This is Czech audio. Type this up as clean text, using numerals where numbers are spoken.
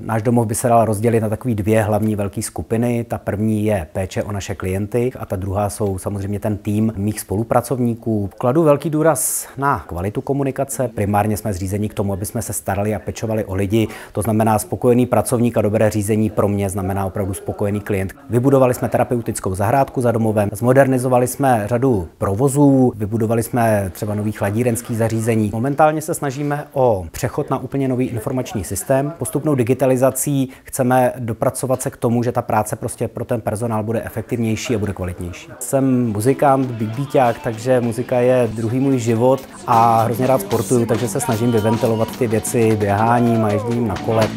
Náš domov by se dal rozdělit na takové dvě hlavní velké skupiny. Ta první je péče o naše klienty a ta druhá jsou samozřejmě ten tým mých spolupracovníků. Kladu velký důraz na kvalitu komunikace. Primárně jsme zřízeni k tomu, aby jsme se starali a pečovali o lidi. To znamená, spokojený pracovník a dobré řízení pro mě znamená opravdu spokojený klient. Vybudovali jsme terapeutickou zahrádku za domovem, zmodernizovali jsme řadu provozů, vybudovali jsme třeba nový chladírenský zařízení. Momentálně se snažíme o přechod na úplně nový informační systém. Postupnou digitalizací chceme dopracovat se k tomu, že ta práce prostě pro ten personál bude efektivnější a bude kvalitnější. Jsem muzikant, bigbeaták, takže muzika je druhý můj život a hrozně rád sportuju, takže se snažím vyventilovat ty věci běháním a ježděním na kole.